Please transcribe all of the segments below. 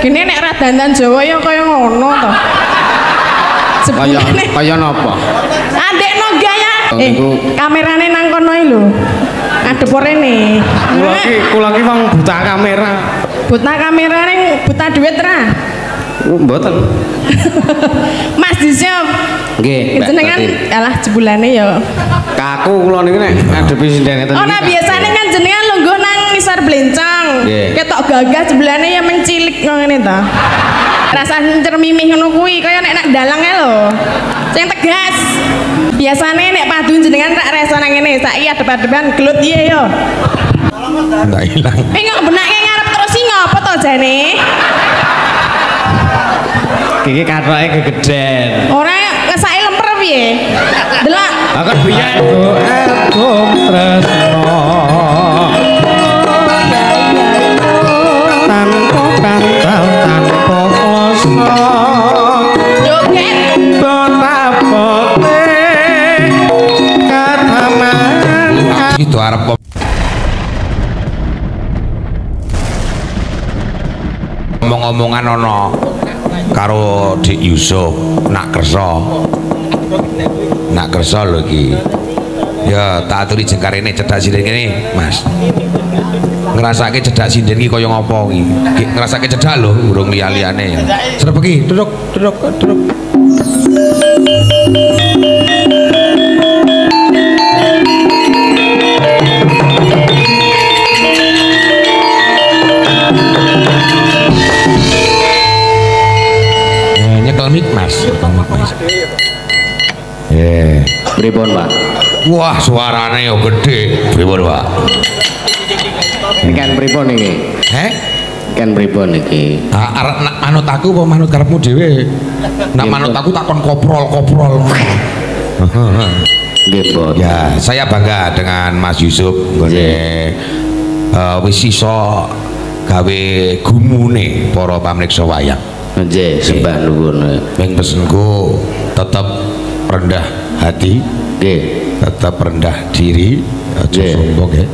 Gini nek radandan Jawa ya kaya ngono to. Kaya napa? Andekno gaya. Kamerane nang kono iki lho. Adep rene. Kula iki wong buta kamera. Buta kamerane buta dhuwit ra? Mboten. Mas Yusuf. Nggih. Jenengan alah jebulane ya. Kaku kula niki nek adepi sindene ten. Ora biasane kan jenengan lungguh nang ngisor blencang. Ketok gagah jebulane ya mencilik ngene ta. Rasane cermimih ngono kuwi kaya nek dalang ae lho. Sing tegas. Biasane nek padu jenengan tak reso nang ngene saiki adep-adepan gelut piye ya. Ndak ilang. Engko benake ngarep terus sing apa to jane? Iki katoke gegeden. Ora kesake lemper piye? Delok. Aku biyen doaku tresno. Tanpa kantal tanpa kosno. Joget bonapote kataman. Itu arep omong-omongan ana. Karo Dik Yusuf nak kerso lho iki ya tak aturi jengkar ini cedak sinden ini mas ngerasake cedak sinden ini kaya ngopo iki ngerasake cedak lho burung liya-liyane serep iki duduk Mas. Yeah. Pripun, Pak? Wah, suarane yo gede. Pripun, Pak? Ikan pripun iki? Heh? Ikan pripun iki? Arep manut aku apa manut karepmu dhewe? Nek manut aku tak kon koprol. Nggih, Pak. Ya, saya bangga dengan Mas Yusuf nggone wis iso gawe gumune para pamriksa wayang. Nggih, sembah nuwun. Ping pesenku tetap rendah hati, nggih, tetap rendah diri, aja sombong nggih.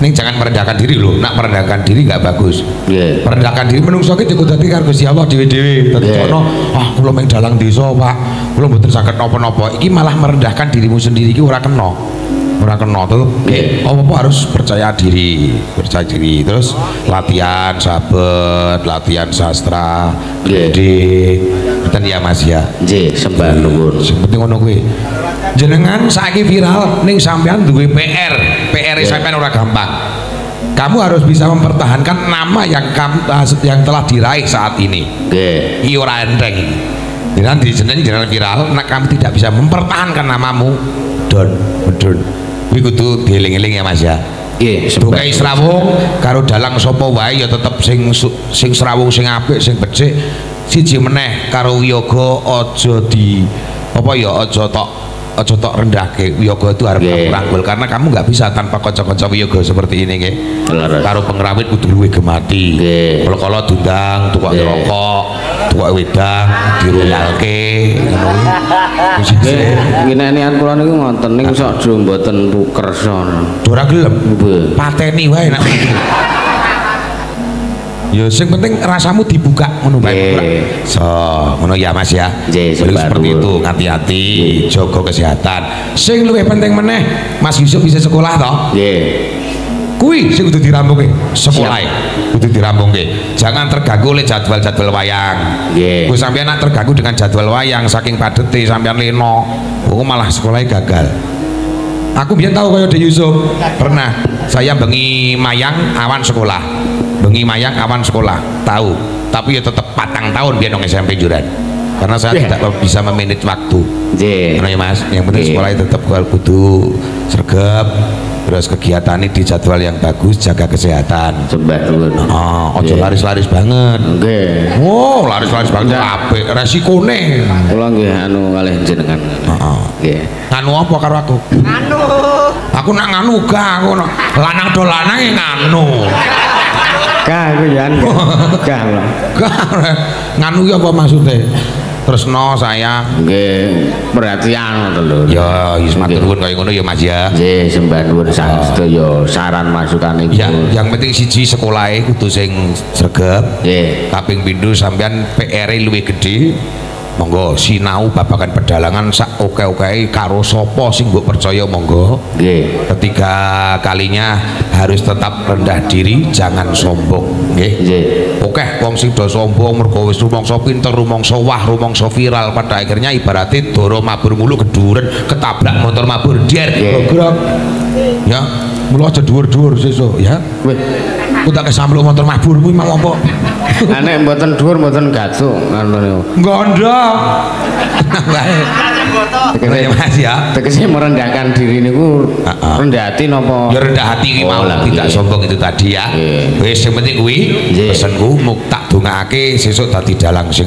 Ning jangan merendahkan diri lho, nak merendahkan diri enggak bagus. Nggih. Merendahkan diri menungso iki dikuduti karo Gusti Allah dhewe-dhewe. Tetekono, ah kula mung dalang desa, Pak. Kula mboten saged napa-napa. Iki malah merendahkan dirimu sendiri iki ora kena. Tuh. Apa-apa harus percaya diri terus latihan sastra gede ngeten ya Mas ya nggih sembah nuwun penting ngono kuwi jenengan saiki viral ning sampean duwe PR sampean ora gampang kamu harus bisa mempertahankan nama yang telah diraih saat ini nggih iki ora enteng jenengan jenengan viral nek kamu tidak bisa mempertahankan namamu don kuwi kudu dieling-eling ya Mas ya. Nggih, sebagai srawung karo dalang sapa wae ya tetep sing srawung sing apik sing becik siji meneh karo wiyaga aja di apa ya aja tok rendahke wiyaga itu arep ngrangkul karena kamu nggak bisa tanpa kanca-kanca wiyaga seperti ini nggih. Karo pengrawit kudu luwih gemati. Kala-kala dundang tukok rokok, tukok wedang diroyalke ngono kuwi. Nginenian kula niku ngoten niku sok do mboten pukerson. Ora gelem. Pateni wae nek. Ya sing penting rasamu dibuka ngono bae. So, ngono ya Mas ya. Seperti itu, hati-hati, jaga kesehatan. Sing luwih penting meneh, Mas Yusuf bisa sekolah toh? Nggih. Kuwi sing kudu dirampungke, sekolahe kudu dirampungke. Jangan terganggu oleh jadwal-jadwal wayang. Nggih. Kuwi sampeyan nek terganggu dengan jadwal wayang saking padete sampeyan leno, kok malah sekolahe gagal. Aku biyen tahu kaya Dik Yusuf, pernah saya bengi mayang awan sekolah. Tahu, tapi ya tetap patang tahun biar dong SMP juran karena saya tidak bisa memanage waktu karena ya Mas, yang penting sekolah tetap kudu sergap terus kegiatan ini di jadwal yang bagus jaga kesehatan ojo laris-laris banget wow laris-laris banget ape resiko nih kalau nggih anu kalih jenengan anu apa karo aku nak nganu gak aku lanang do lanang yang nganu gak aku jangan gak nganu ya apa maksudnya tresno saya nggih perhatian ngoten lho. Ya wis matur nuwun kaya ngono ya Mas ya. Nggih sembah nuwun sang sedaya saran masukan ibu. Ya, yang penting siji sekolahe kudu sing sregep. Nggih. Kaping pindho sampean PR-e luwih gedhe. Monggo sinau babagan pedalangan sak oke-oke karo sapa sing mbok percaya monggo. Nggih. Ketiga kalinya harus tetap rendah diri, jangan sombong. Nggih. Nggih. Oke, wong sing do sombong mergo wis rumangsa pinter, rumangsa wah, rumangsa viral pada akhirnya ibaratnya doro mabur mulu keduren, ketabrak motor mabur der grogrok. Ya, mulo aja dhuwur-dhuwur sesuk ya. Wis. Ku tak kesampluk motor mabur kuwi mau apa? Anek mboten dhuwur mboten gaduh ngono niku. Gondok. Wae. Tegese Mas ya. Tegese merendahkan diri niku rendah hati napa? Ya rendah hati iki mau tidak sombong itu tadi ya. Wis sing penting kuwi pesenku muk tak dongakake sesuk dadi dalang sing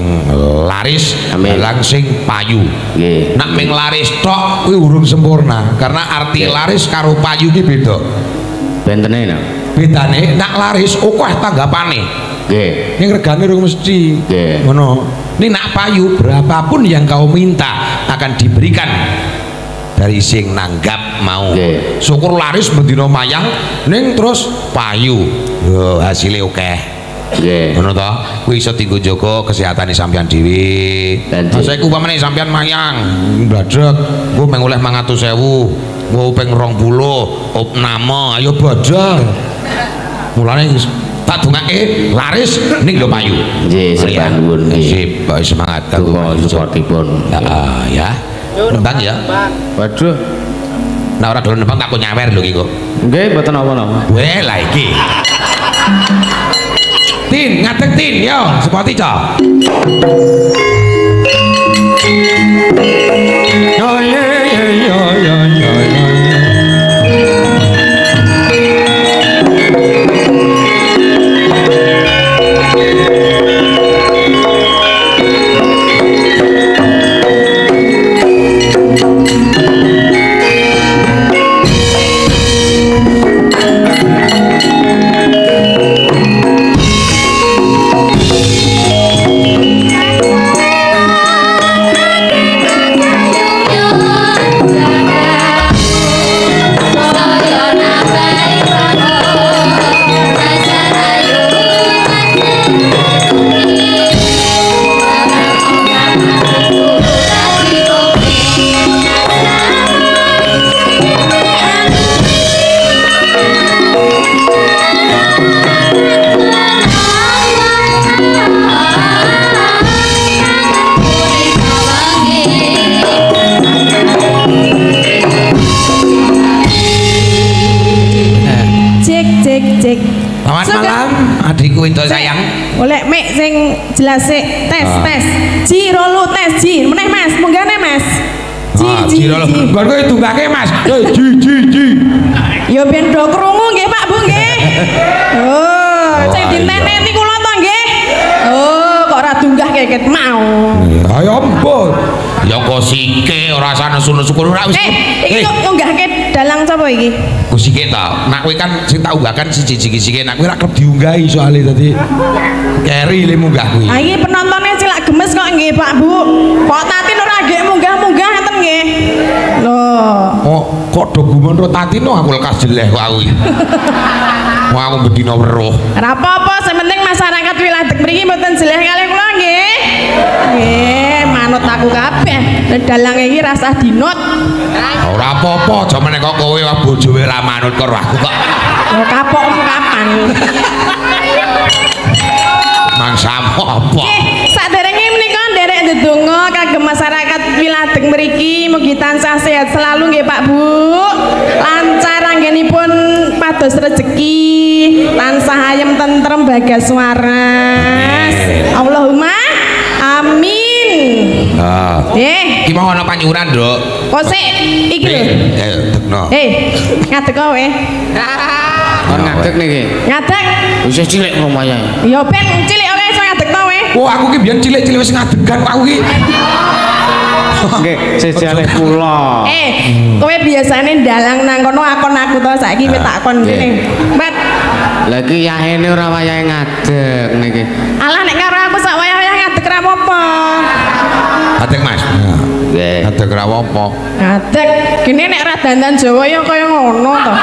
laris, dalang sing payu. Nggih. Nek ming laris tok kuwi urung sempurna karena arti laris karo payu iki beda. Bentene lho. Bedane nek laris akeh tanggapane. Nggih. Ning regane rung mesti. Nggih. Ngono. Ning nak payu berapapun yang kau minta akan diberikan dari sing nanggap mau. Nggih. Syukur laris bendina mayang ning terus payu. Yo hasilnya akeh. Nggih. Ngono to? Kuwi iso dienggo jaga kesehatane sampean dhewe. Saiki upamane sampean mayang bladrek, engko mung oleh 500.000, engko ping 20 opname, ayo bodol. Mulane tak dongake laris ning lho payu. Nggih, sembah nuwun nggih. Sip, semangat kanggo supportipun. Heeh ya. Nembang ya. Waduh. Nek ora dolen nembang tak nyawer lho iki kok. Nggih, mboten apa-apa. Weh, lah iki. Tin, ngadeg Tin, yo, sepati cah. Yo yo yo yo yo yo. Jelasik tes Jirolu tes Ji meneh Mas munggah ne Mas Ji Jirolu bar kowe tunggake Mas Ji ya ben do krungu nggih Pak Bu nggih oh cek dinteneni kula to nggih oh kok ora tunggah keket mau ayo mbon ya kok sike ora sane nesu-nesu ora wis iki kok ngunggahke dalang sapa iki ku sike ta nek kowe kan sing tak unggahkan siji sike nek kowe ora klep diunggahi soalé dadi Keri le munggah kuwi. Ha iki penontonnya cilak gemes kok nggih Pak Bu. Kok Tatin ora nggih munggah-munggah enten nggih. Lho. Kok do gumun ro Tatin nang kulkas jeleh kok aku. Wah aku bedino weruh. Ora apa-apa, sing penting masyarakat wilayah mriki mboten jeleh kalih kula nggih. Nggih, manut aku kabeh. Dalang iki rasah dinut. Ora apa-apa, aja meneh kok kowe bojowe ra manut karo aku kok. Lho kapok kapan. Sama apa? Saderenge menika nderek ndedonga kagem masyarakat Wilajeng mriki mugi tansah sehat selalu nggih Pak Bu. Lancar anggenipun pados rejeki, tansah ayem tentrem bagaswara. Allahumma amin. Ah. Iki mau ana panyuran, Nduk. Kok sik iki lho. Ngadeg kowe. Ngadeg niki. Ngadeg. Wis cilik omahe. Ya ben cilik oleh iso ngadeg to we. Wah aku ki biyen cilik-cilik wis ngadegan aku ki. Nggih, sejaleh kula. Kowe biasane dalang nang kono akon aku to saiki kowe takon kene. Mbet. Lah iki yahene ora wayahe ngadeg niki. Alah nek karo aku sak wayah-wayah ngadeg ra apa-apa. Ngadeg ra apa? Ngadeg. Kene nek ra dandan Jawa ya kaya ngono to.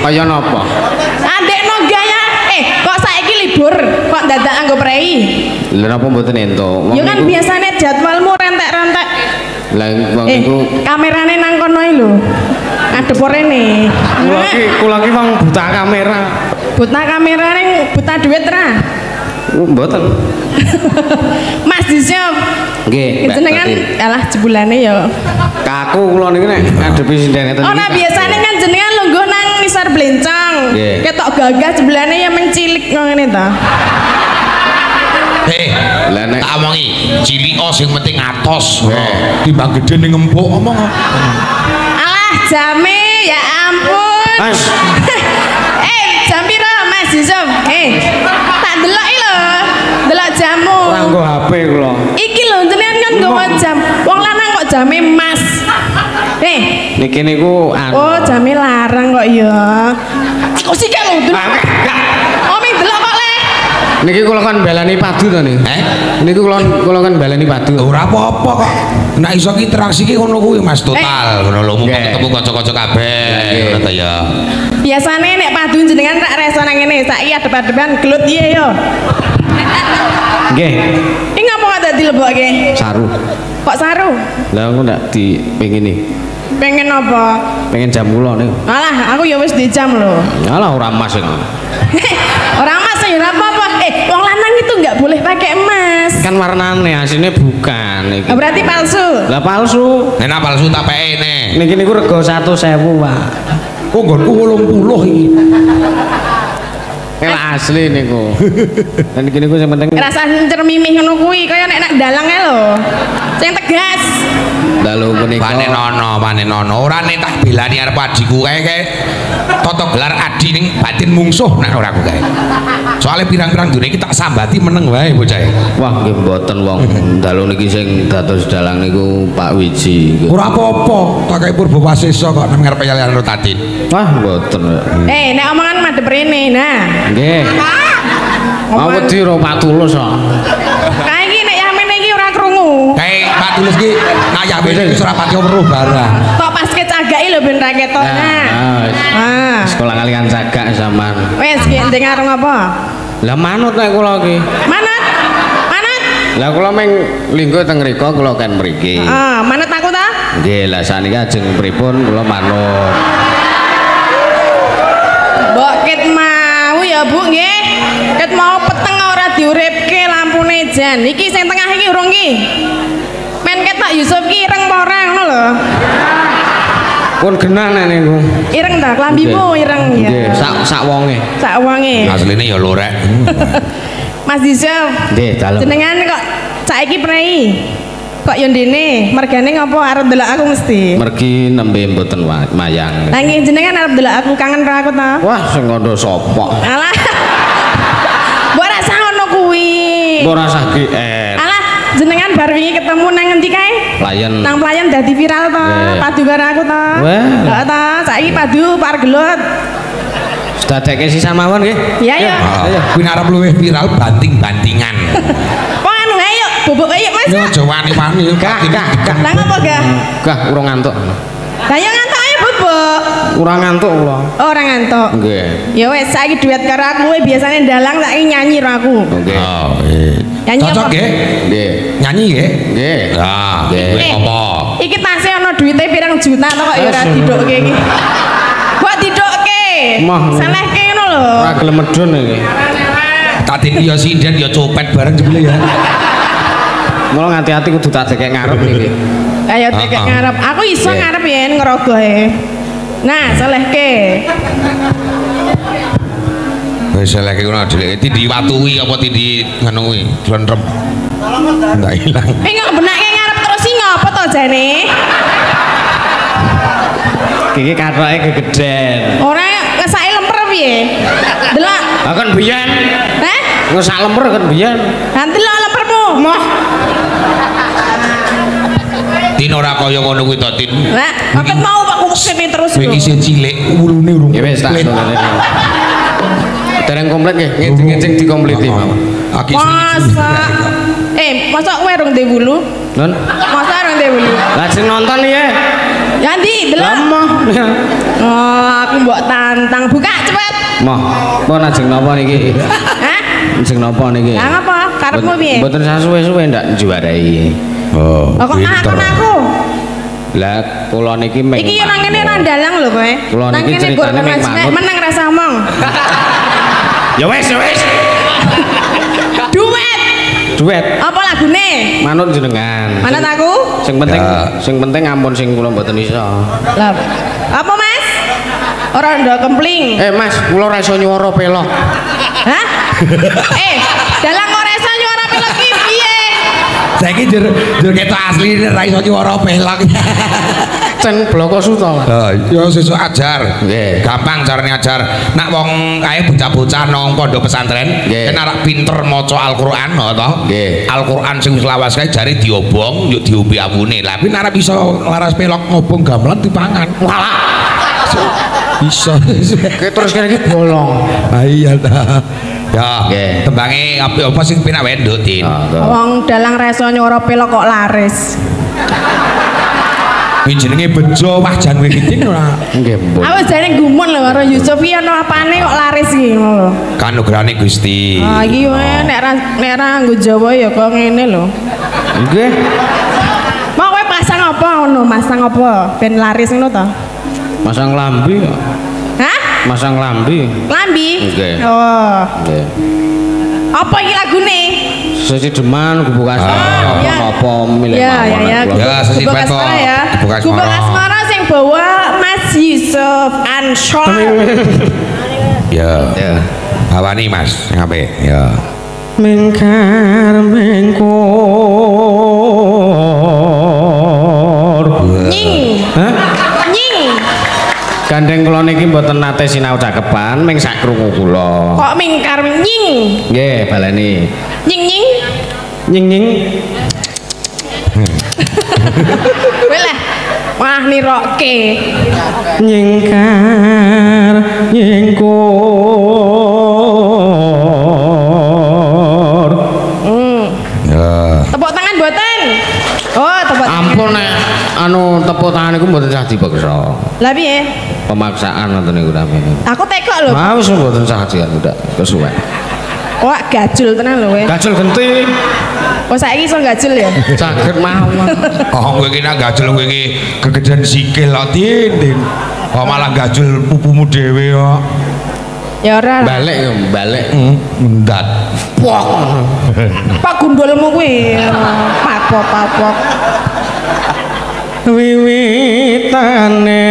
Kaya napa? Andekno gaya kok saiki libur, kok dadak anggo prei. Lha napa mboten entuk? Ya kan biasane jadwalmu rentek-rentek. Lah wong iku kamerane nang kono iki lho. Adep rene. Kula iki wong buta kamera. Buta kamerane buta duit ra. Mboten. Mas Yusuf. Nggih. Jenengan alah jebulane ya. Kaku kula niku nek ngadepi sindang ngeten. Ora biasane kan jenengan lungguh nang ngisor blencong. Ketok gagah jebulane ya mencilik ngene ta. Heh, lha nek tak omongi cilik sing penting atos. Timbang gedhe ning empuk omong. Alah jame ya ampun. Jam piro Mas Yusuf? Tak delok delok jamu. Ora nggo HP kula. Iki lho jenengan kan nggo jam. Wong lanang kok jame Mas. Niki niku anu. Oh, jame larang kok ya. Kok sikek lho. Omeng delok kok le. Niki kula kan balani padu to niki. Niki kula kan balani padu. Ora apa-apa kok. Nek iso ki interaksi ki ngono kuwi Mas total. Ngono lho mumpung ketemu kanca-kanca kabeh. Ngono ta ya. Biasane nek padu jenengan tak reso nang ngene, saiki adep-adepan gelut piye yo. Nggih. Iki ngapa kok dadi lebokke? Saru. Kok saru? Lah aku ndak dipengini. Pengen apa? Pengen jam kula niku. Alah, aku ya wis di jam lho. Alah ora emas iku. Ora emas ya ora apa-apa. Wong lanang itu enggak boleh pakai emas. Kan warnane asline bukan iki. Berarti palsu. Lah palsu. Nek palsu tak pekene. Niki niku rega 100.000, Pak. Kok nggonku 80 iki. Ela asli niku. Dan gini ku sing penting rasane cermimih ngono kuwi kaya nek dalang ae lho. Sing tegas. Lah lho punika panen ono. Ora nek tak belani arep adiku kae tata gelar adi ning batin mungsuh nek ora aku kae. Soale pirang-pirang dune iki tak sambati meneng wae bocah. Wah, nggih mboten wong dalu niki sing dados dalang niku Pak Wiji. Ora apa-apa, tak kae purba wasesa kok nang ngarep yalian Tatin. Wah, mboten. Nek omongan madhep rene. Nah. Nggih. Awedi ro Pak Tulus kok. Kae iki nek yamene iki ora krungu. Kae Pak Tulus iki nek yamene iki ora pati weruh barang. Kok pas kecagake lho ben raketone. Ah. Sekolah kalian cagak sampean. Wis ki ndeng areng apa? Lah manut nek kula iki. Manut. Manut. Lah kula meng linggo teng mriku kula kan mriki. Heeh, manut aku ta? Nggih, lah saniki ajeng pripun kula manut. Mbok ket ya Bu nggih. Ket mau peteng ora diuripke lampune jan. Iki sing tengah iki urung ki. Men ketok Yusuf ki ireng apa ora ngono lho. Pun genah nek niku. Ireng ta klambimu ireng ya. Nggih, sak wonge. Sak wonge. Asline ya lorek. Mas Yusuf. Nggih, dalem. Jenengan kok saiki prei? Kok yo ndene? Mergane ngopo arep delok aku mesti? Mergi nembe mboten mayang. Lah nggih jenengan arep delok aku kangen karo aku ta? Wah, sing ngono sapa? Alah. Mbok ora sah ngono kuwi. Mbok ora sah GR. Alah, jenengan bar wingi ketemu nang ngendi kae? Playen. Nang playen dadi viral ta? Padu karo aku ta? Heeh ta, saiki padu par gelut. Dadeke sisan mawon nggih. Iya ya. Kuwi arep luwih viral banting-bantingan. Bubuk ayo Mas. Yo aja wani-wani. Gah. Lah ngopo gah? Gah ora ngantuk. Lah yo ngantuk ayo bubuk. Ora ngantuk kula. Oh, ora ngantuk. Nggih. Ya wis saiki duet karo aku kuwi biasane dalang saiki nyanyi karo aku. Nggih. Oh, nggih. Nyanyi apa? Nggih. Nyanyi nggih. Nggih. Lah, nggih apa? Iki tasih ana duwite pirang juta to kok ya ora didokke iki. Kok didokke? Salehke ngono lho. Ora gelem medhun iki. Tatin yo sinden yo copet bareng jebule ya. Mula hati-hati kudu tak dekek ngarep iki. Ayo dekek ngarep. Aku iso ngarep yen ngerogohe. Nah, selehke. Wis selehke kuwi dileke tindhi watuwi apa tindhi ngono kuwi, dlentrem. Ndak ilang. Engko benake ngarep terus sing apa to jane? Iki katoke gegeden. Ora ngesake lemper piye? Delok. Ha kan biyen. Heh? Ngesak lemper kan biyen. Han delok lempermu. Moh. Tin ora kaya ngono kuwi to Tin. Lah, kok mau kok ngusime terus lho. Iki sing cilik wulune urung. Ya wis tak solene. Dereng komplit nggih, ngecing-ngecing dikompliti mawon. Masa kowe urung ndek wulu? non masa nanti beli lajeng nonton ya nanti delok oh aku mbok tantang buka cepet mah apa lajeng napa niki hah lajeng napa niki lha apa karepmu piye mboten sasuwe-suwe ndak juarai oh kok aku lah kula niki meng iki nang ngene ra ndalang lho kowe kula niki ceritane meng meneng ra omong ya wis wis duet duet apa lagune manut jenengan manut aku sing penting ampun sing kula mboten iso lha apa mas ora ndo kempling mas kula ra iso nyuara pelok hah dalang ora iso nyuara pelok iki piye saiki jur ketok asline ra iso nyuara pelok ceng bloko suto ya sesuk ajar nggih gampang carane ajar nak wong kae bocah-bocah nang pondok pesantren yen arek pinter maca Al-Qur'an to nggih Al-Qur'an sing wis lawas kae jare diobong yo diombe awune tapi nek arep iso laras pelok ngobong gamelan dipangan walah iso terus kene iki bolong ha iya ta ya tembange apa sing penak wae ndutin wong dalang reso nyoro pelok kok laris kuwi jenenge bejo wah jan kowe iki ora nggih mbok awas jane gumun lho karo Yusuf iki ana apane kok laris iki lho kanugrahane Gusti ah iki nek ra nggo Jawa ya kok ngene lho nggih mau kowe pasang apa ngono masang apa ben laris ngono ta masang lambi hah masang lambi lambi nggih oh nggih apa iki lagune sesi deman gubuk asmara apa milik ya sesi beto gubuk asmara sing bawa Mas Yusuf Anshor ya bawani mas ngapain ya mengkar mengkor nying nying gandeng kula niki mboten nate sinau cakepan ming sak krungu kula kok mingkar nying nggih baleni nying-nying nying-nying kowe lah wah niroke nyingkar nyingkor tepuk tangan mboten oh tepuk tangan ampun nek anu tepuk tangan iku mboten sah dipaksa lha piye pemaksaan ngoten niku namine aku teko lho mau wis mboten sah dian ndak kesuwen wah gajul tenan lho kowe. Gajul genti. Kok saiki iso gajul ya? Caget mawon. Oh kowe iki nak gajul kowe iki gegejen sikil kok Tin. Kok malah gajul pupumu dhewe kok. Ya ora. Balik yo, balik. Ndat. Pok. Pak gundulmu kuwi. Papok-papok. Wiwitane.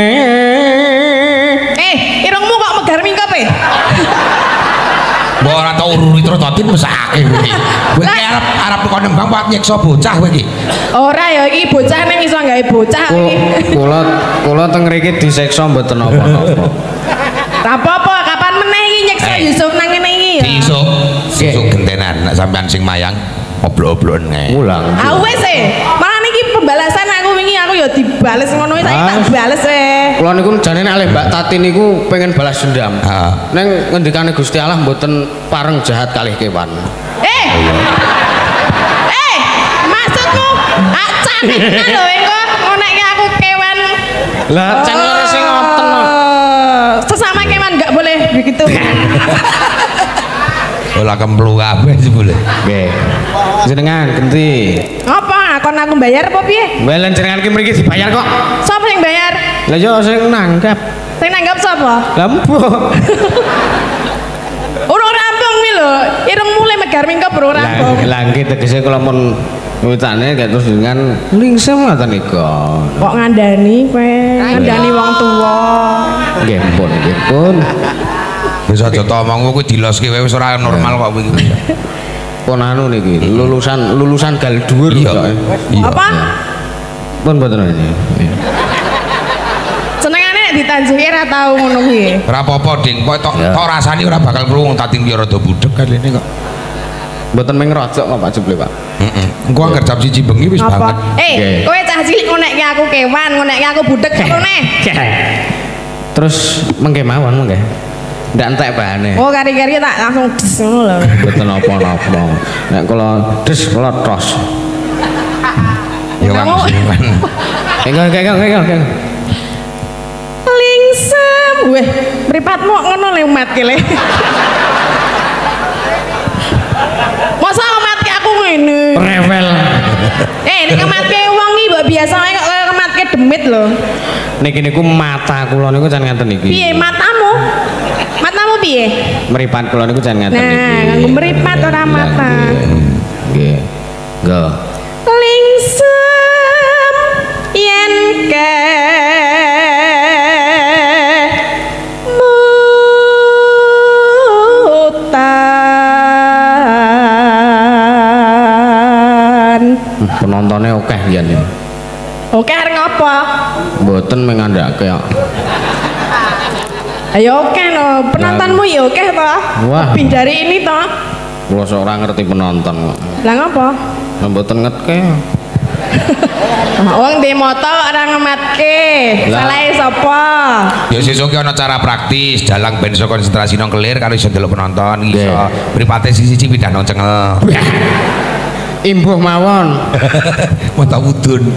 Irungmu kok megar mingkep e? Mbok ora tau ururi terus Tatin mesake kowe. Kowe iki arep kok nembang kuat nyiksa bocah kowe iki. Ora ya iki bocah ning iso gawe bocah iki. Kula teng mriki disiksa mboten apa-apa. Ra apa-apa, kapan meneh iki nyiksa Yusuf nang ngene iki ya. Besok, besok gentenan nek sampean sing mayang oblok-obloken kae. Ulang. Ah wis e. Malah niki pembalasan aku wingi aku ya dibales ngono iki tak bales e. Kula niku jane nek Mbak Tatin niku pengen balas dendam. Neng ngendikane Gusti Allah mboten pareng jahat kalih kewan. Maksudku acan tenan lho engko ngono iki aku kewan. Lah acan lho sing ngoten. Sesama kewan enggak boleh begitu. Ola kemplu kabeh boleh. Nggih. Jenengan genti. Apa kon aku bayar apa piye? Mbah jenengan iki mriki dibayar kok. Sopo sing bayar? Lah yo sing nanggap. Sing nanggap sapa? Lah mbok. Ora rampung mi lho, ireng mulai megar mingkep ora rampung. Lah nggih tegese kula mun ngutane gak terus dengan lingsem ngoten niku. Kok ngandani kowe? Ngandani wong tuwa. Nggih pun, nggih pun. Wis aja ta omongmu kuwi diloski wae wis ora normal kok kowe iki. Pun anu niki lulusan gal dhuwur kok. Apa? Pun mboten ini. Ditanjuke ora tau ngono kuwi. Ora apa-apa, Ding. Kok tok rasane ora bakal krungu Tatin ya rada budheg kaline kok. Mboten mung rojok kok Pak Jeble, Pak. Heeh. Engko anggere jam 1 bengi wis banget. Kowe cah cilik ngonekke aku kewan, ngonekke aku budheg ngono. Terus mengke mawon mengke. Ndak entek bahane. Oh, kari-kari tak langsung des ngono lho. Mboten apa-apa. Nek kula des kula tos. Kengkong. Lingsem, weh, mripatmu ngono le umat ki le. Masa umat ki aku ngene. Rewel. Nek umat ki wong iki mbok biasa kok umat ki demit lho. Niki niku mata kula niku jan ngaten niki. Piye matamu? Matamu piye? Mripat kula niku jan ngaten niki. Nah, nganggo mripat ora mata. Nggih. Nggih. Lingsem yen ke penontonnya oke ya nih. Oke hari ngapa? Boten mengandak kayak. Ayo oke no penontonmu ya oke toh. Wah. Pinjari ini toh. Gua seorang ngerti penonton. Lah ngapa? Boten ngetke. Wong di moto orang ngematke. Salah sapa? Ya sesuk ana cara praktis, dalang ben iso konsentrasi nang kelir karo iso ndelok penonton iso. Mripate siji-siji pindah nang cengel. Imbuh mawon. Mata udun.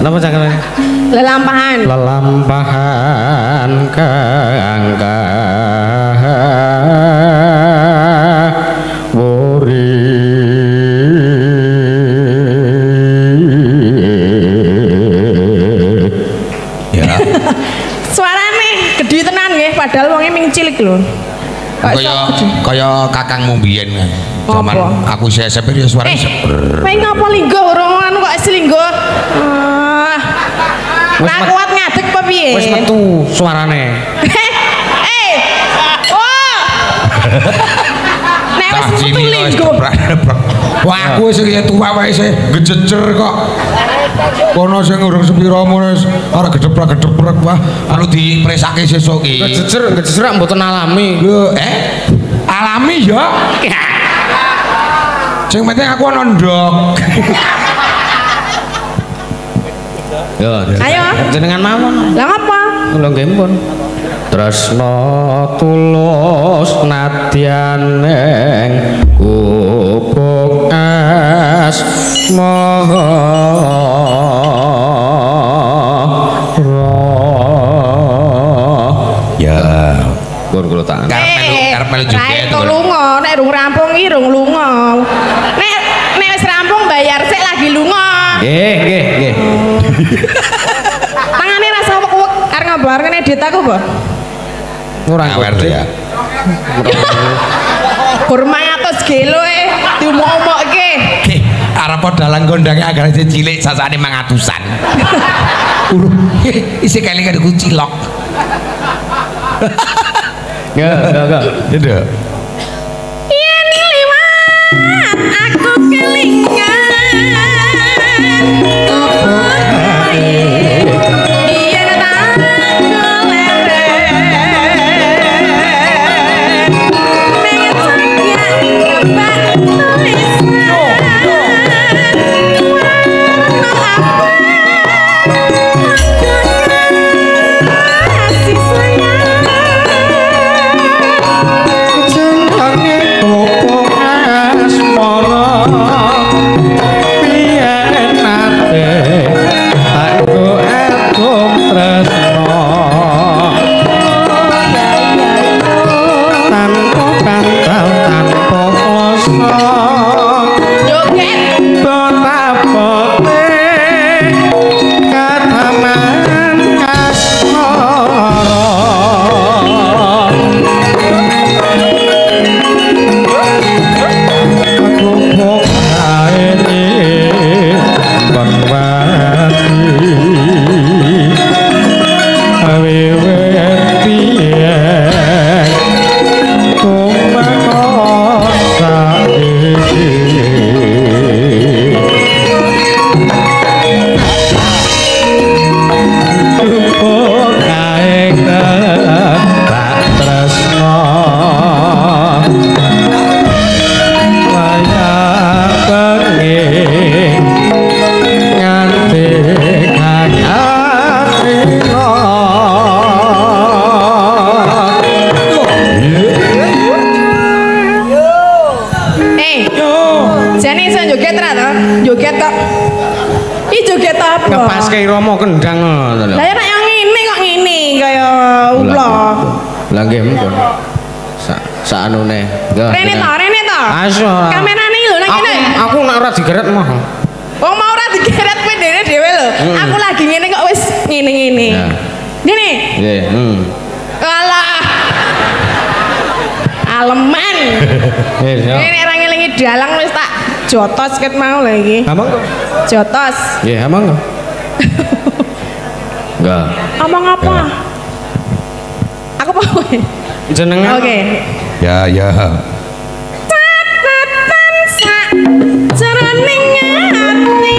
Napa cakane? Lelampahan. Lelampahan kangka wuri ya. Suarane gede tenan nggih padahal wonge ming cilik lho. Kaya kakangmu mbiyen zaman aku SMP ya suarane. Kowe ngapa lingguh ora anu kok selingguh? Ora kuat ngadeg apa piye? Wis metu suarane. Oh. Nek wis metu lingguh. Wah, aku wis tuwa wae isih gejejer kok. Kono sing urung sepira mule ora gedheprek-gedheprek wah perlu dipresake sesuk iki. Gejejer mboten alami. Lho, alami ya. Sing penting aku ana ndok. Yo. Ayo jenengan mawon. Lah ngapa? Kula nggih pun. Tresna tulus nadyan ing gubuk asmara. Ya, pun kula tak. Karep melu joget. Nek lunga, nek rung rampung iki rung lunga. Nek wis rampung bayar sik lagi lunga. Nggih. Tangane rasa wek-wek arep ngabar ngene edit aku, Pak. Ora ngerti ya. Kurma 100 kilo diomong-omokke. Nggih, arep dalang gondange agar cilik sasane 500-an. Uruh, isi kali karo cilok. Nggak. Tidak. Yen liwat aku kelingan. Pian nate romo kendang lho. Lah nek yang ngene kok ngene kaya ulo. Lah nggih monggo. Saanune. Rene to, rene to. Kamerane lho nang kene. Aku nek ora digeret mah. Wong mau ora digeret kowe dhewe lho. Aku lagi ngene kok wis ngene-ngene. Ngene. Nggih. Alah. Aleman. Ngene ra ngelingi dalang wis tak jotos ket mau lho iki. Amang kok. Jotos. Nggih, amang kok. Enggak. Amang apa? Aku mau jenengan. Oke. Ya, ya. Tatatan sak jroning ati.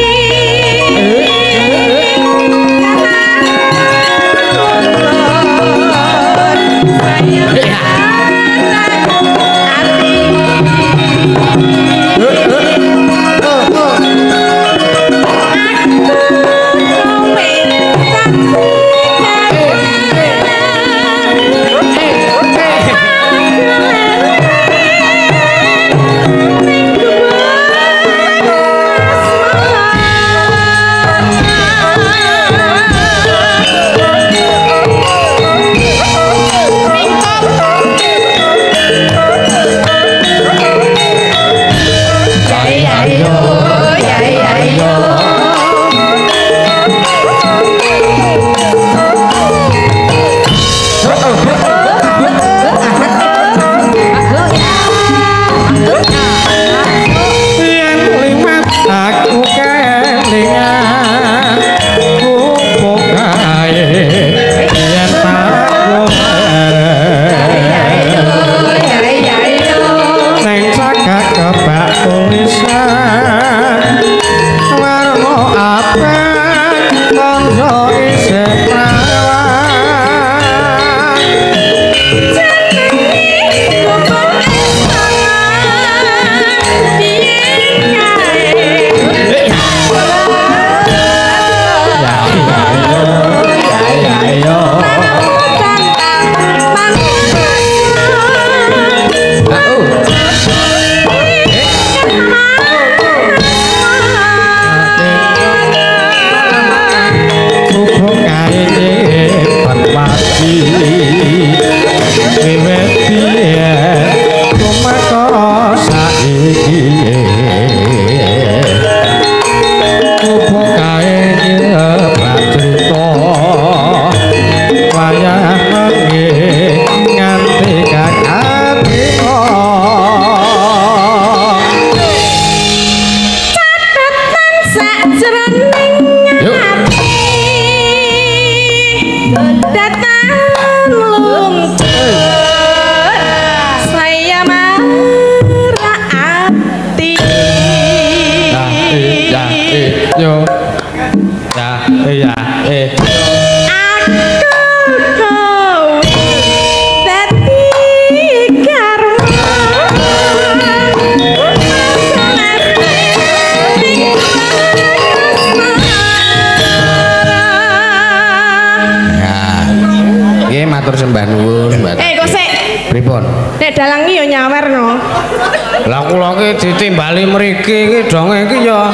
Ditimbali mriki iki donge iki ya.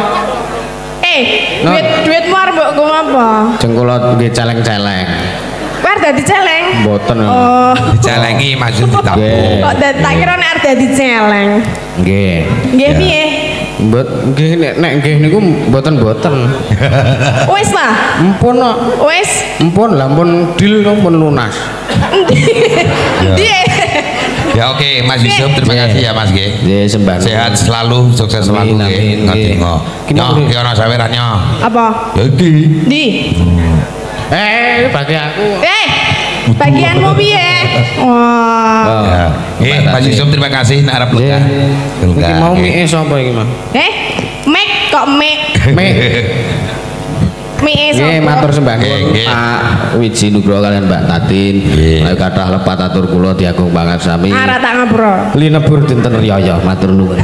Duit-duitmu arep mbokku apa? Jengkula nggih celeng-celeng. Kowe arep dadi celeng? Mboten. Oh, dicelengi maksud ditabung. Kok tak kira nek arep dadi celeng. Nggih. Nggih piye? Mboten nggih nek nggih niku mboten-mboten. Wis ta? Empun kok. Wis. Empun lah pun deal pun lunas. Nggih. Ya oke, Mas Yusuf, terima kasih ya Mas G. Sehat selalu, sukses selalu. Ngadingo. Nyok, kira sawerannya. Apa? Jadi. Di. Bagi aku. Bagianmu piye? Wah. Mas Yusuf, terima kasih. Nak harap lega. Mungkin mau mie siapa ini mas? Mie kok mie? Matur sembahun Pak Wiji Nugroho kalian Mbak Tatin lalu kathah lepat atur kula diagung banget sami arah tak ngobrol linebur dinten riyoyo matur nuwun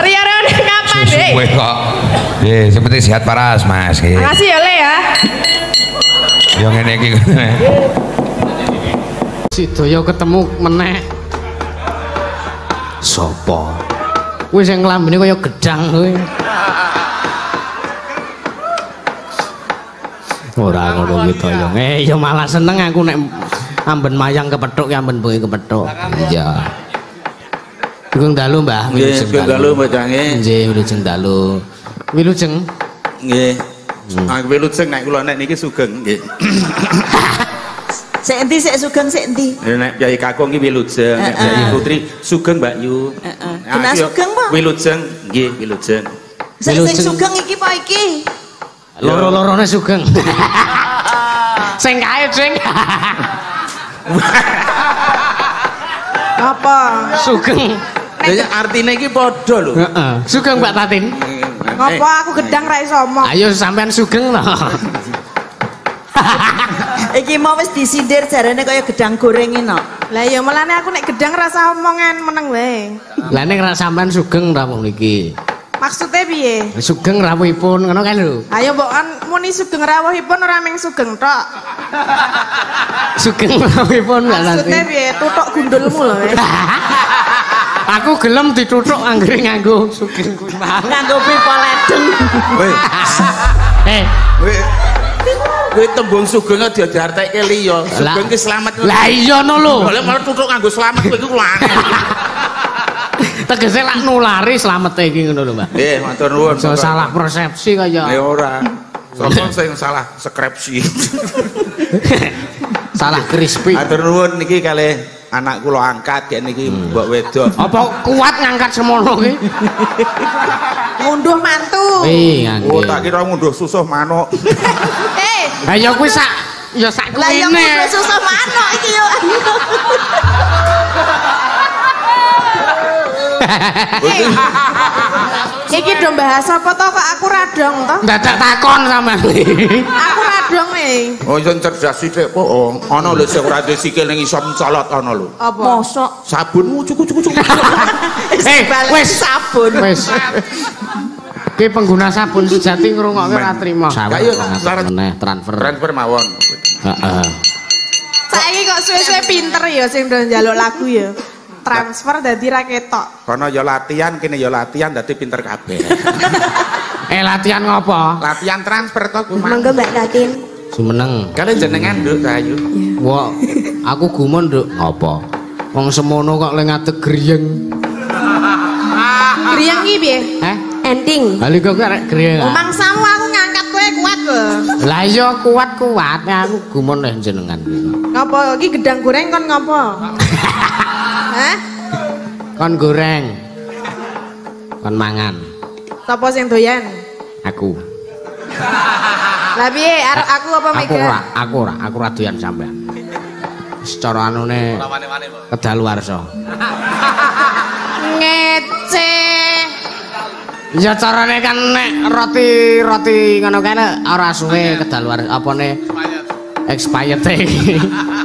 riyoyo kapan deh suwe kok seperti sehat paras mas makasih ya le ya yang ini gitu sidoyo ketemu meneh sopo wis yang ngelambini kaya gedang kowe Ora ngono kuwi to yo. Ya malah seneng aku nek amben mayang kepethuk ya amben bengi kepethuk. Iya. Nuwun dalu Mbah. Nggih, nuwun dalu Mbah Cange. Nggih, wilujeng dalu. Wilujeng. Nggih. Aku wilujeng nek kula nek niki sugeng nggih. Sik endi sik sugeng sik endi? Nek Kyai Kakung iki wilujeng, nek Kyai Putri sugeng Mbak Yu. Heeh. Kena sugeng po? Wilujeng, nggih wilujeng. Sik sugeng iki po iki. Loro-lorone sugeng. Sing kae sing. Apa sugeng? Dadi artine iki padha lho. Heeh. Sugeng Mbak Tatin. Apa aku gedang ra iso omong. Ayo sampean sugeng lho. Iki mau wis disindir jarane kaya gedang goreng iki no. Lah ya melane aku nek gedang rasa omongan meneng wae. Lah nek ra sampean sugeng ra mung niki. Maksude piye? Sugeng rawuhipun ngono kae lho. Ayo mbok kan muni sugeng rawuhipun ora mung sugeng tok. Sugeng rawuhipun lha nanti. Maksude piye? Tutuk gundulmu lho. Aku gelem ditutuk anggere nganggo sugeng kuwi. Nganggo pipa ledeng. Weh. Kowe tembung sugeng aja diartekke liya. Sugeng ki slamet. Lah iya ngono lho. Golek malah tutuk nganggo slamet kowe iku aneh. Tegese lak nulari slamete iki ngono lho, Mbak. Nggih, matur nuwun. Aja salah persepsi kaya. Ya ora. Sopo sing salah skripsi. Salah crispy. Matur nuwun niki kalih anak kula angkat ya niki mbok wedok. Apa kuat ngangkat semono ki? Ngunduh mantu. Oh, tak kira ngunduh susuh manuk. Ha ya kuwi sak ya sak kuwi. Lah ya ngunduh susuh manuk iki yo. Iki do bahasa apa to kok aku radong to? Dadak takon sampean. Aku radong e. Oh iso cerdas sithik po. Ana lho sing ora duwe sikil ning iso mencolot ana lho. Mosok sabunmu cukup. Wis sabun. Wis. Ki pengguna sabun sejati ngrungokke ora trima. Kayo transfer mawon. Heeh. Saiki kok suwe-suwe pinter ya sing do njaluk lagu ya. Transfer dadi ra ketok. Kono ya latihan, kene ya latihan dadi pinter kabeh. Latihan ngopo? Latihan transfer to kuwi. Monggo Mbak Tatin. Sumeneng. Kale jenengan Nduk Rahayu. Wo, aku gumun Nduk. Apa? Wong semono kok le ngadeg griyeng. Griyeng ki piye? Hah? Ending. Lha kok arek griyeng. Mangsamu aku ngangkat kowe kuat lho. Lah iya kuat-kuat aku gumun le jenengan iki. Ngopo iki gedang goreng kon ngopo? Hah? Kon goreng. Kon mangan. Sopo sing doyan? Aku. Lah piye arep aku apa mikir? Aku ora doyan sampean. Secara anune kedaluwarsa. Ngece. Ya carane kan nek roti-roti ngono kae ora suwe kedaluwarsa apane expired.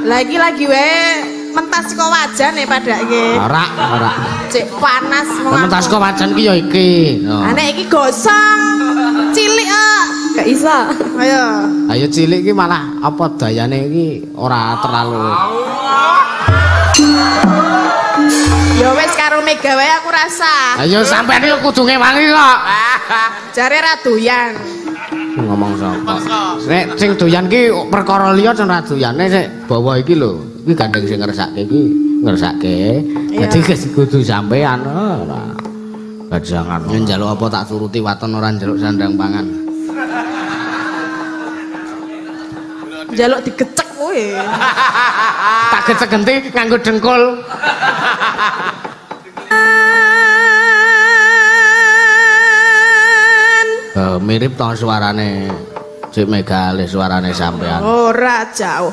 Lah iki lagi wae mentas kok wajan ya padake. Ora. Cek panas mong. Mentas kok wajan ki ya iki. Ana iki gosong. Cilik kok. Gak iso. Ayo cilik ki malah apa dayane iki ora terlalu. Ya wis karo Mega wae aku rasa. Ayo sampean iki kudunge wani kok. Jare ra doyan. Ngomong sapa? Nek sing doyan ki perkara liya ora doyane sik bawa iki lho. Iki gandeng sing ngersake iki ngersake. Dadi wis kudu sampean ora. Gajangan. Yen njaluk apa tak turuti waton ora njaluk sandang pangan. Njaluk digecek kowe. Tak gecek genti nganggo dengkul. Mirip to suarane Cik Mega le suarane sampean. Ora jauh.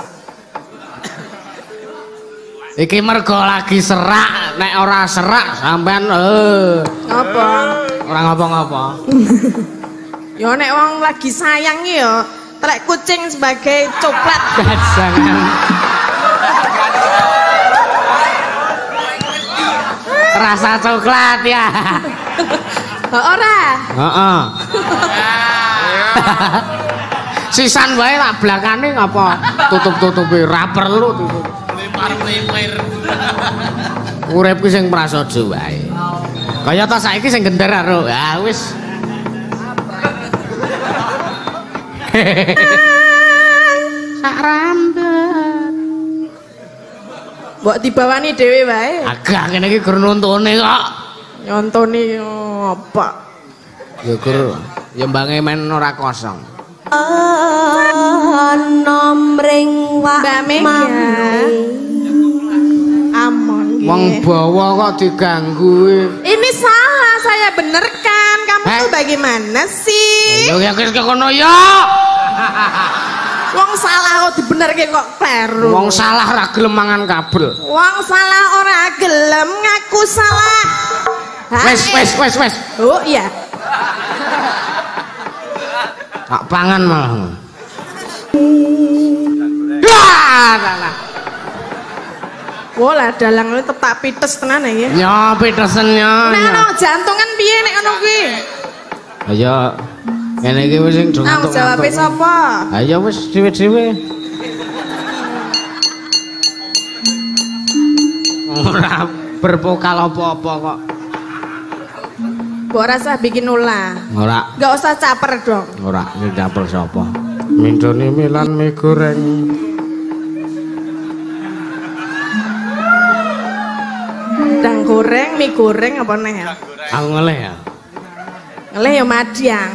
Iki mergo lagi serak, nek ora serak sampean apa? Ora ngapa-ngapa. Ya nek wong lagi sayang ya, trek kucing sebagai coklat. Jangan. Rasa coklat ya. Ora. Heeh. Sisan wae tak blakane ngapa tutup-tutupi ra perlu tutup. Lemar. Uripku sing prasaja wae. Kaya ta saiki sing gender karo. Ya wis. tak rambut mbok dibawani dhewe wae agak kene iki gur nuntune kok nyontoni apa ya gur ya mbange men ora kosong ana mring wak amon wong bawa kok diganggu ini salah saya benerkan kamu tuh bagaimana sih ya ya ke kono ya wong salah kok dibenerke kok kleru wong salah ora gelem mangan kabel wong salah ora gelem ngaku salah wes oh iya tak pangan malah dalah wala dalang lu tetap pites tenan ya ya pitesen ya nah jantungan piye nek ngono kuwi ayo ngene iki wis sing nang jawabe sapa? Ha ya wis dhewe-dhewe. Ora berpokal apa-apa kok. Mbok ora usah bikin ulah. Ora. Enggak usah caper dong. Ora, caper sapa? Mindone milan mie goreng. Dang goreng, mie goreng apa neh? Aku ngeleh ya. Ngeleh ya madang.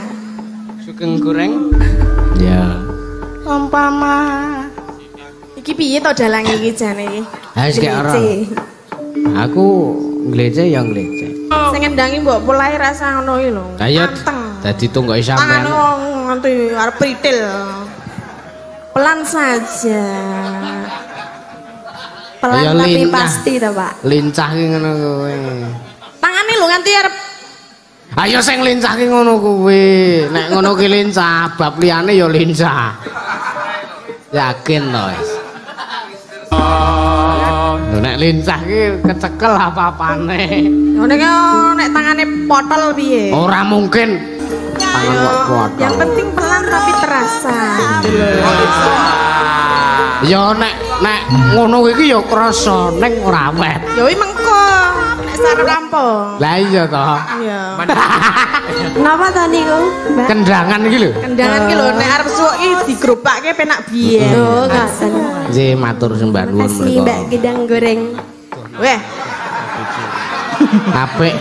Sugeng goreng ya umpama iki piye to dalang iki jane iki ha wis gak ora aku ngleceh ya ngleceh sing ngendangi mbok polahe rasa ngono iki lho ayo dadi tunggoke sampean nganti arep pritil pelan saja pelan ayo, tapi lincah. Pasti to Pak lincah ki ngono kowe tangane lho nganti arep ayo sing lincah ki ngono kuwi nek ngono ki lincah bab liyane ya lincah yakin to wis nek lincah ki kecekel apa-apane ngene nek tangane potol piye ora mungkin tangan kok potol yang penting pelan tapi terasa ya nek ngono iki ya krasa ning ora wet ya iki mengko sarap rampung. Lah iya toh. Iya. Napa to niku? Kendangan iki lho. Kendangan iki lho nek arep suwuk iki digrupake penak biye. Lho, ngaten. Nggih, matur sembah nuwun menika. Sing mbak gedang goreng. Weh. Apik.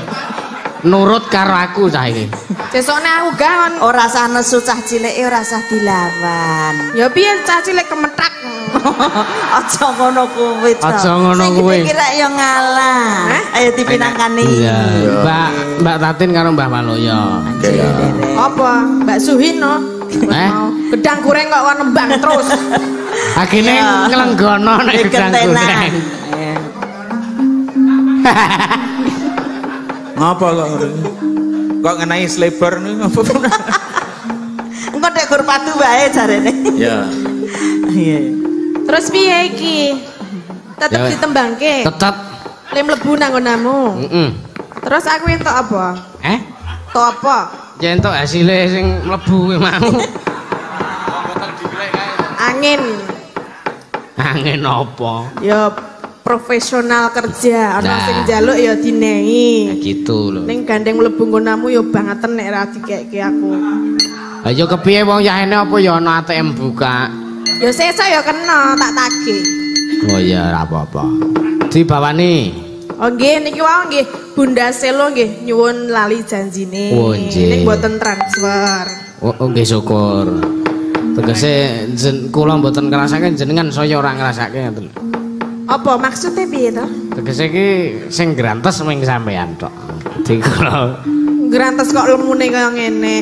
Nurut karo aku saiki. Sesone aku gak ora sah nesu cah cilike ora sah dilawan. Ya piye cah cilik kemetak. Aja ngono kuwi. Aja ngono kuwi. Kira ya ngalah. Ayo dipinangkani. Iya. Mbak Tatin karo Mbahwaluyo. Apa? Mbak Suhino. Gedang goreng kok nembang terus. Agene nglenggono nek gedang goreng. Ngapa kok ngenai sleber niku ngapa? Engko nek gur patu wae jarene. Iya. Iya. Terus piye iki? Tetep ya, ditembangke. Tetep. Lem mlebu nang ngonamu. Heeh. Terus aku entuk apa? Tok apa? Ya entuk hasilnya sing mlebu mau. Angin. Angin apa? Ya profesional kerja, ana sing njaluk ya dinehi. Ya gitu lho. Ning gandeng mlebu ngonamu ya bangaten nek ra dikeke aku. Ha ya kepiye wong yahene apa ya ana ATM buka? Ya sesuk ya kena tak tagih. Oh iya ora apa-apa. Dibawani. Oh nggih niki wae nggih Bunda Selo nggih nyuwun lali janjine. Oh nggih. Ning mboten transfer. Oh nggih syukur. Tegese kula mboten ngrasakake jenengan saya ora ngrasakake ngoten. Apa maksudnya piye to? Tegese iki sing grantes ming sampean tok. Dadi kula grantes kok lemune kaya ngene.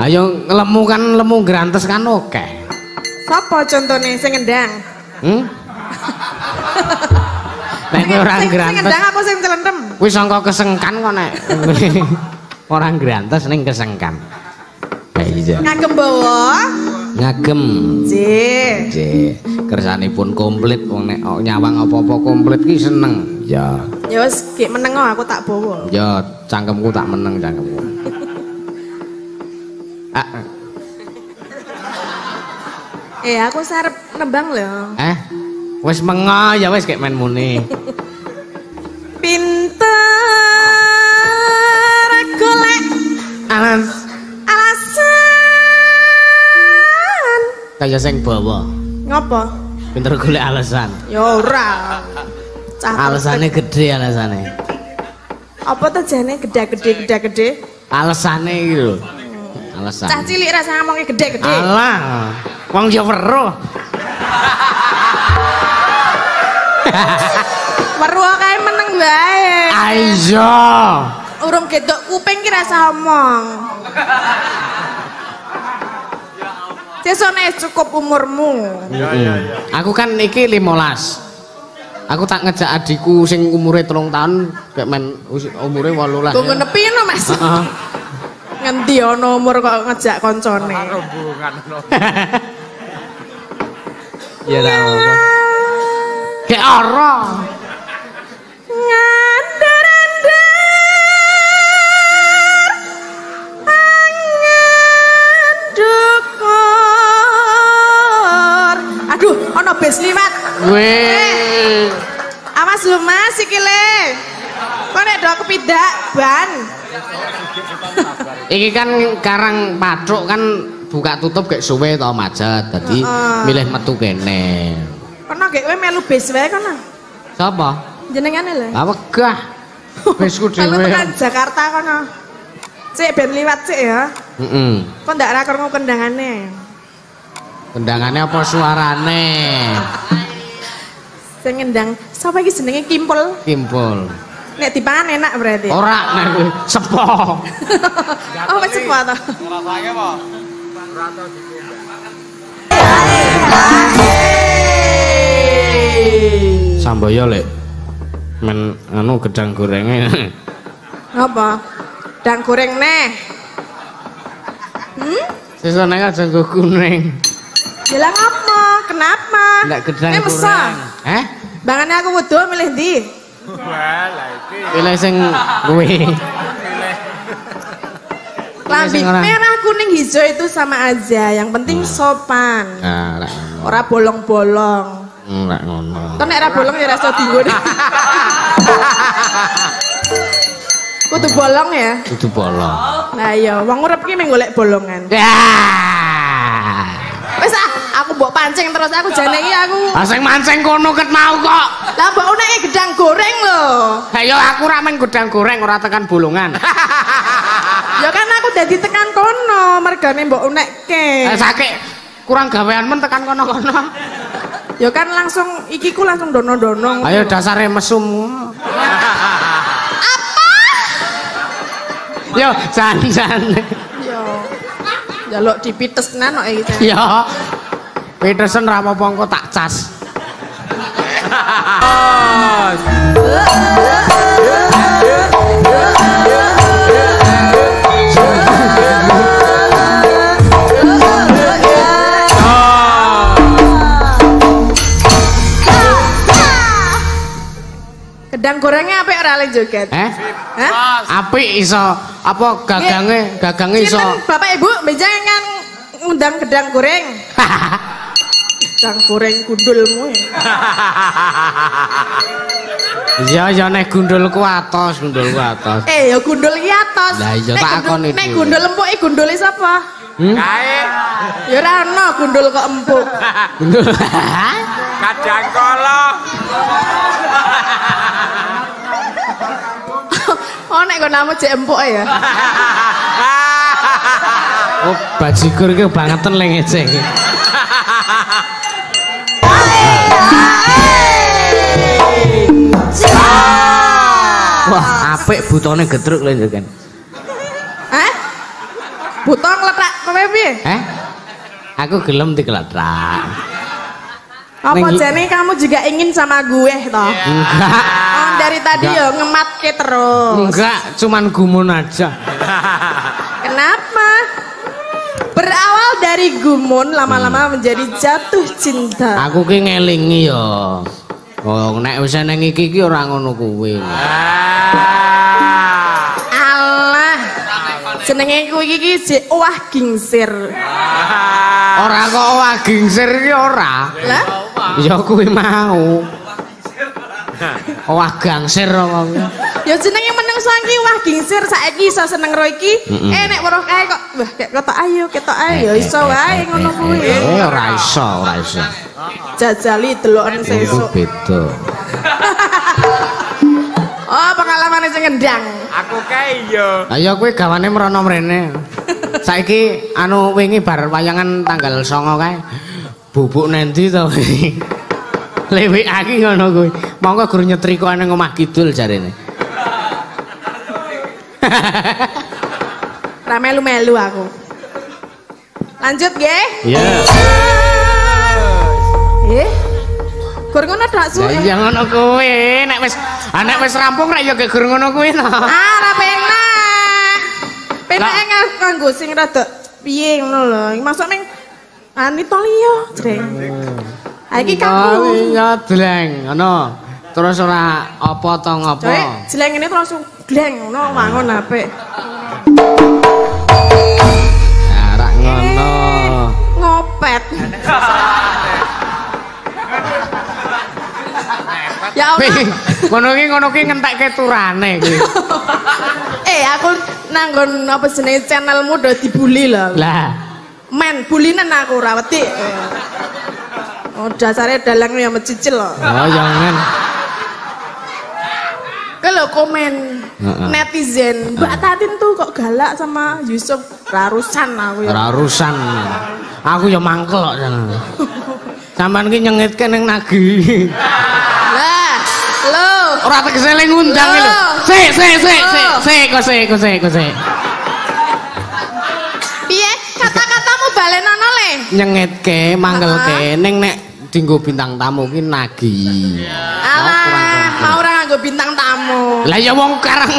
Ayo lemu kan lemu grantes kan oke. Sapa contohnya sing ngendang? Nek orang grantes. Sing ngendang apa sing celendem? Kuwi sangka kesengkan kok nek. Orang grantes ning kesengkan. Lah iya. Ngagem bawa? Ngagem. Nggih. Nggih. Kersanipun komplit wong nek nyawang apa-apa komplit ki seneng. Ya. Ya wis gek meneng aku tak bawa. Ya, cangkemku tak meneng cangkemku. Aku sarep nembang lho. Wis mengo ya wis kek men muni. Pinter golek alasan Kaya sing bawa. Ngapa? Pinter golek alasan. Ya ora. Alasane gede alasane. Apa tuh jane gede? Alasane iki lho. Alasan. Cah cilik rasane ngomongke gede. Alah. Wong yo weruh. Weruh kae meneng wae. Ayo. Urung gedok kuping ki rasa omong. Sesone cukup umurmu. Iya. Aku kan iki 15. Aku tak ngejak adikku sing umure 3 tahun gak men umure 18. Tunggu nepi no Mas. Ngendi ana umur kok ngejak koncone. Rombongan no. Ya lah. Gek ora. Ngandur-andur. Angandukur. Aduh, ana bes liwat. Weh. Awas lu Mas iki le. Kok nek do kepidak ban. Iki kan karang patruk kan buka tutup gek suwe to macet. Dadi milih metu kene. Kono gek kowe melu bes wae kono. Sapa? Jenengane lho. Ah wegah. Besku dhewe. Kalau tekan Jakarta kono. Cek ben liwat cek ya. Heeh. Kok ndak ra krungu kendangane? Kendangane apa suarane? Sing ngendang sapa iki jenenge Kimpul. Kimpul. Nek dipangan enak berarti. Ora nek sepo. Oh wis sepo ta. Rasane apa? Rata dipundhak. Samboyo lek men anu gedang gorenge. Apa? Gedang goreng neh. Sesone aja nggo kuning. Jelang apa? Kenapa? Ndak gedang goreng. Heh? Bangane aku wudu milih ndi? Wah, lha iki. Milih sing kuwi. Lambi merah, kuning, hijau itu sama aja. Yang penting sopan. Nah, ora bolong-bolong. Enggak ngono. Kok nek ora bolong ya rasa dinggo. Kudu bolong ya? Kudu bolong. Nah, iya, wong urip ki mung golek bolongan. Wis aku mbok pancing terus aku jane iki aku. Ah sing mancing kono ket mau kok. Lah mbok uneke gedang goreng lho. Ha ya aku ra men gedang goreng ora tekan bolongan. Ya kan aku dadi tekan kono, mergane mbok unekke. Ah sakek kurang gawean men tekan kono-kono. Ya kan langsung iki ku langsung dono-dono. Ayo dasare mesum. Apa? Yo jan. Yo. Jaluk dipitesnan kok iki. Ya. Peterson ra apa engko tak cas. Gedang gorengnya apik ora le joget? Hah? Apik iso apa gagange iso. Bapak Ibu mejeng kan ngundang gedang goreng. Gedang goreng gundulmu. Iya nek gundulku atos. Ya gundul iki atos. Lah iya tak akoni. Nek gundul empuk iki gundule sapa? Kae. Ya ora ono gundul kok empuk. Kadang kala. Oh nek kok namu jek empuk ya. Oh bajigur iki bangeten le ngece iki. Wah, apik butone gedruk lho kan. Hah? Buto ngletak kowe piye? Hah? Aku gelem dikletak. Apa jane kamu juga ingin sama gue toh? Enggak. Oh, dari tadi yo ngematke terus. Enggak, cuman gumun aja. Kenapa? Berawal dari gumun lama-lama menjadi jatuh cinta. Aku ki ngelingi yo. Oh, nek wis nang iki ki ora ngono kuwi. Allah. Jenenge kuwi iki jek owah gingsir. Ora kok owah gingsir ki ora. Lah? Ya kuwi mau. Wah gangsir apa ya jenenge meneng saiki wah gangsir saiki iso seneng ro iki nek weruh kae kok wah ketok ayo ketok ae ya iso wae ngono kuwi ora iso jajali deloken sesuk beda. Oh pengalamane sing ngendang aku kae yo ha ya kowe gawane merono mrene saiki anu wingi bar wayangan tanggal 9 kae bubuk nanti to lewek aki ngono kowe monggo guru nyetrikane nang omah kidul jarene ra melu-melu aku lanjut nggih yeah. Nggih gur ngono dak suwe ya ngono kowe nek wis rampung ra ya gur ngono kuwi to ah ra penak penak kanggo sing rada piye ngono lho masuk ning Anitolia jreng iki kaku ya bleng ngono terus ora apa to ngopo jleng ngene terus gleng ngono wangun apik jarak ngono ngopet ya ngono ki ngentekke turane iki aku nanggon apa jenenge channelmu do dibuli lho lah men bulinen aku ora wedi. Oh dasarnya dalang yang mencicil loh. Oh jangan. Kalau komen netizen, Mbak Tatin tuh kok galak sama Yusuf rarusan aku ya. Rarusan, aku ya mangkel loh jangan. Saman ki nyengitkan yang nagi. Lah, lo. Orang terkesel yang ngundang lo. Se. Iya, kata-katamu balenono le. Nyengitke, manggelke, neng nek. Dinggo bintang tamu ki nagi. Alah, mau ora nganggo bintang tamu. Lah ya wong karang.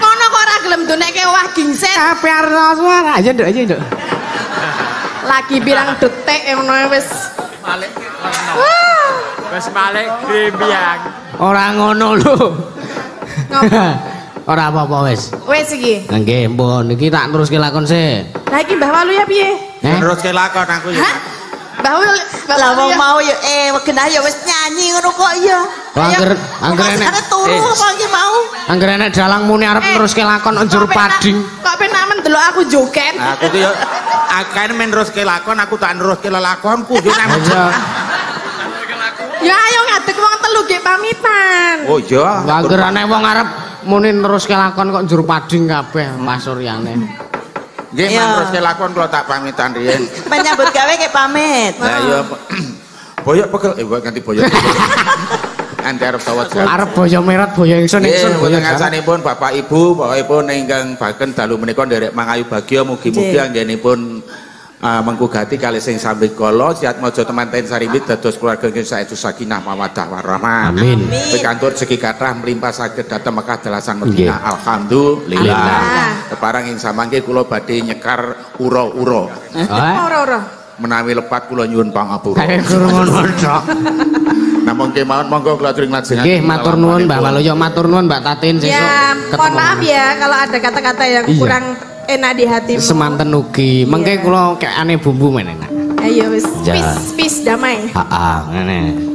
Ngono kok ora gelem donekke wah gingset. Ape arno suara aja nduk aja nduk. Lagi pirang detik ngono wis balik. Wis balik grembyang. Ora ngono lho. Ngopo? Ora apa-apa wis. Wis iki. Nggih, mbon iki tak teruske lakon sik. Lah iki Mbahwaluyo piye? Teruske lakon aku ya. Lah wong mau yo wegenah yo wis nyanyi ngono kok yo. Angger enek dalang muni arep neruske lakon njur pading. Kok penak men delok aku joget. Aku ki yo akeh men neruske lakon aku tak neruske lelakonku yo nek. Ya ayo ngadeg wong telu nggih pamitan. Oh iya. Lah angger enek wong arep muni neruske lakon kok njur pading kabeh masuryane. Nggih, terus kelakon kula tak pamitan riyen. Penyambut gawe nggih pamit. Lah iya. Boyok pegel ganti boyok. Ante arep sawet. Arep boyo meret boyo ingsun ingsun boyo ngancanipun Bapak Ibu, bapakipun ingkang baken dalu menika nderek mangayu bagya mugi-mugi anggenipun menggugati kali sing sambit kala siat mojo temanten sarimbit dados keluarga ingkang saestu sakinah mawaddah warahmah. Amin. Pikantuk segi kathah mlimpah saged dhateng Mekah dalasan Madinah. Alhamdulillah. Keparang ing samangke kula badhe nyekar ura-ura. Ura-ura. Menawi lepat kula nyuwun pangapura. Guru ngono to. Namung kemawon monggo kula ajeng lajengaken. Nggih, matur nuwun Mbak Waluyo, matur nuwun Mbak Tatin sesuk. Ya, mohon maaf ya kalau ada kata-kata yang kurang enak di hatimu. Semanten ugi. Mengke kula kekane bumbu meneh. Ayo wis, peace damai. Heeh, ngene.